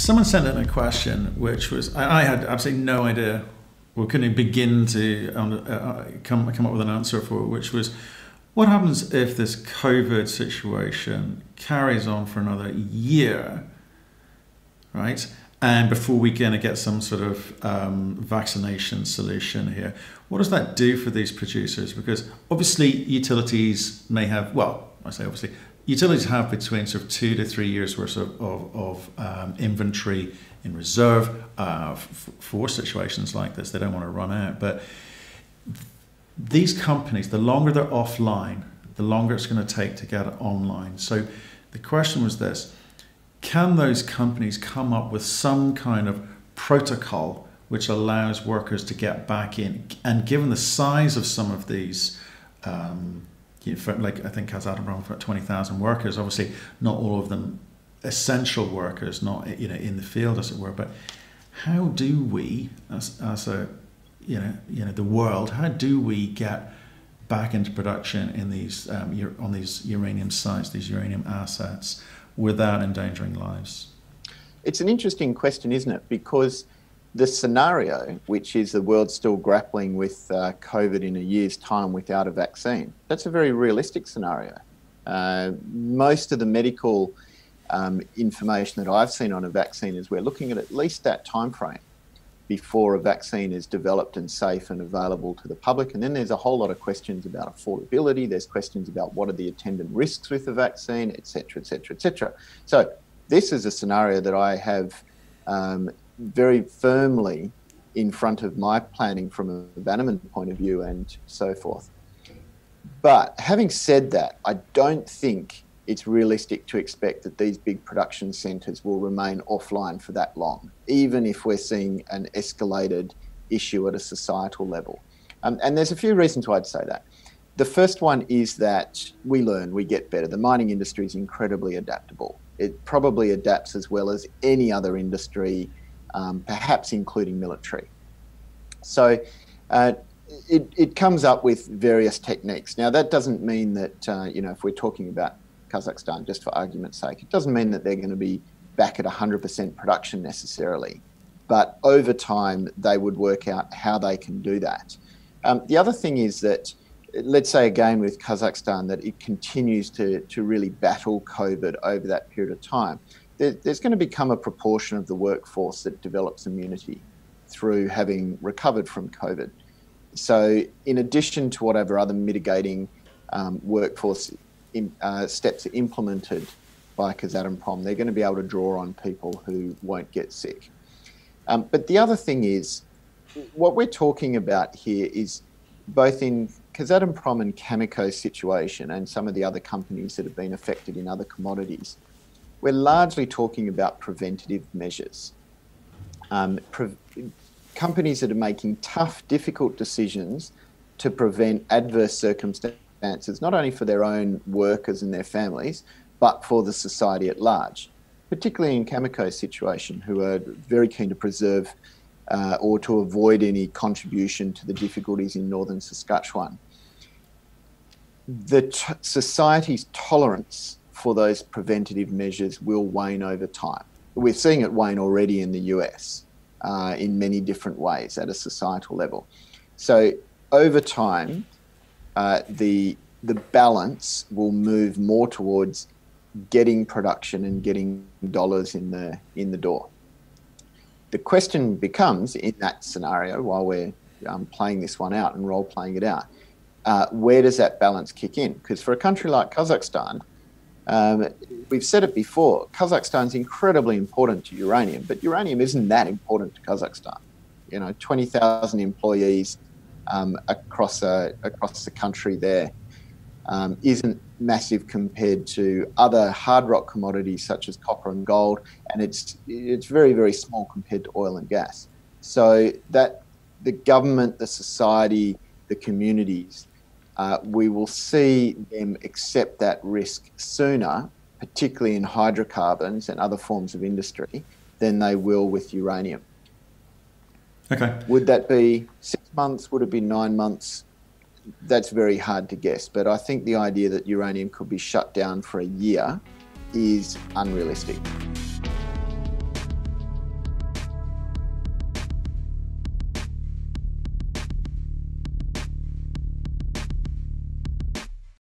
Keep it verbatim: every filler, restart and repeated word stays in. someone sent in a question, which was, I, I had absolutely no idea, or couldn't begin to um, uh, come, come up with an answer for, which was, what happens if this COVID situation carries on for another year, right? And before we gonna get some sort of um, vaccination solution here, what does that do for these producers? Because obviously utilities may have, well, I say obviously, utilities have between sort of two to three years worth of, of, of um, inventory in reserve uh, f for situations like this. They don't want to run out. But these companies, the longer they're offline, the longer it's going to take to get it online. So the question was this: can those companies come up with some kind of protocol which allows workers to get back in? And given the size of some of these, um, you know, for, like I think Kazatomprom for twenty thousand workers, obviously not all of them essential workers, not you know in the field as it were. But how do we, as, as a you know you know the world, how do we get back into production in these um, on these uranium sites, these uranium assets, without endangering lives? It's an interesting question, isn't it? Because the scenario, which is the world still grappling with uh, COVID in a year's time without a vaccine, that's a very realistic scenario. Uh, most of the medical um, information that I've seen on a vaccine is we're looking at at least that time frame before a vaccine is developed and safe and available to the public. And then there's a whole lot of questions about affordability. There's questions about what are the attendant risks with the vaccine, et cetera, et cetera, et cetera. So this is a scenario that I have um, very firmly in front of my planning from a Bannerman point of view and so forth. But having said that, I don't think it's realistic to expect that these big production centres will remain offline for that long, even if we're seeing an escalated issue at a societal level. Um, and there's a few reasons why I'd say that. The first one is that we learn, we get better. The mining industry is incredibly adaptable. It probably adapts as well as any other industry, um, perhaps including military. So uh, it, it comes up with various techniques. Now, that doesn't mean that, uh, you know, if we're talking about Kazakhstan, just for argument's sake, it doesn't mean that they're going to be back at one hundred percent production necessarily, but over time they would work out how they can do that. Um, the other thing is that, let's say again with Kazakhstan, that it continues to, to really battle COVID over that period of time. There, there's going to become a proportion of the workforce that develops immunity through having recovered from COVID. So in addition to whatever other mitigating um, workforce In, uh, steps are implemented by Kazatomprom, they're going to be able to draw on people who won't get sick. Um, but the other thing is, what we're talking about here is both in Kazatomprom and Cameco's situation and some of the other companies that have been affected in other commodities, we're largely talking about preventative measures. Um, pre companies that are making tough, difficult decisions to prevent adverse circumstances, Answers, not only for their own workers and their families, but for the society at large, particularly in Cameco's situation, who are very keen to preserve uh, or to avoid any contribution to the difficulties in northern Saskatchewan. The t society's tolerance for those preventative measures will wane over time. We're seeing it wane already in the U S uh, in many different ways at a societal level. So over time, Uh, the, the balance will move more towards getting production and getting dollars in the, in the door. The question becomes, in that scenario, while we're um, playing this one out and role-playing it out, uh, where does that balance kick in? Because for a country like Kazakhstan, um, we've said it before, Kazakhstan's incredibly important to uranium, but uranium isn't that important to Kazakhstan. You know, twenty thousand employees, Um, across, a, across the country there um, isn't massive compared to other hard rock commodities such as copper and gold, and it's, it's very, very small compared to oil and gas. So that the government, the society, the communities, uh, we will see them accept that risk sooner, particularly in hydrocarbons and other forms of industry, than they will with uranium. Okay. Would that be six months? Would it be nine months? That's very hard to guess. But I think the idea that uranium could be shut down for a year is unrealistic.